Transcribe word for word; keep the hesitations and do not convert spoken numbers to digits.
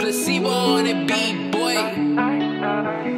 Placebo on a beat, boy.